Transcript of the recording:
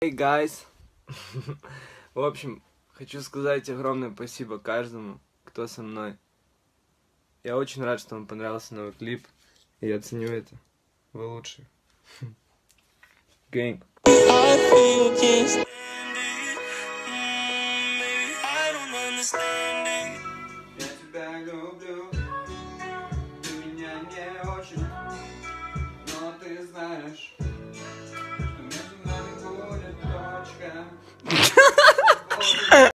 Hey guys! В общем, хочу сказать огромное спасибо каждому, кто со мной. Я очень рад, что вам понравился новый клип, и я ценю это. Вы лучшие. Гэнг. Я тебя люблю, ты меня не очень, но ты знаешь.